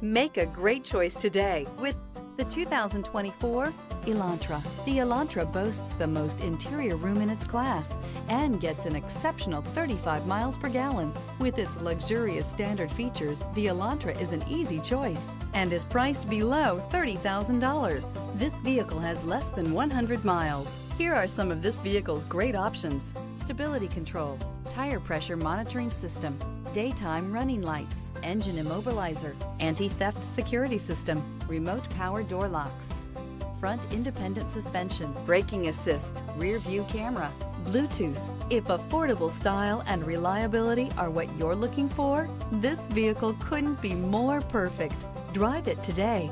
Make a great choice today with the 2024 Elantra. The Elantra boasts the most interior room in its class and gets an exceptional 35 miles per gallon. With its luxurious standard features, the Elantra is an easy choice and is priced below $30,000. This vehicle has less than 100 miles. Here are some of this vehicle's great options: stability control, tire pressure monitoring system, daytime running lights, engine immobilizer, anti-theft security system, remote power door locks, front independent suspension, braking assist, rear view camera, Bluetooth. If affordable style and reliability are what you're looking for, this vehicle couldn't be more perfect. Drive it today.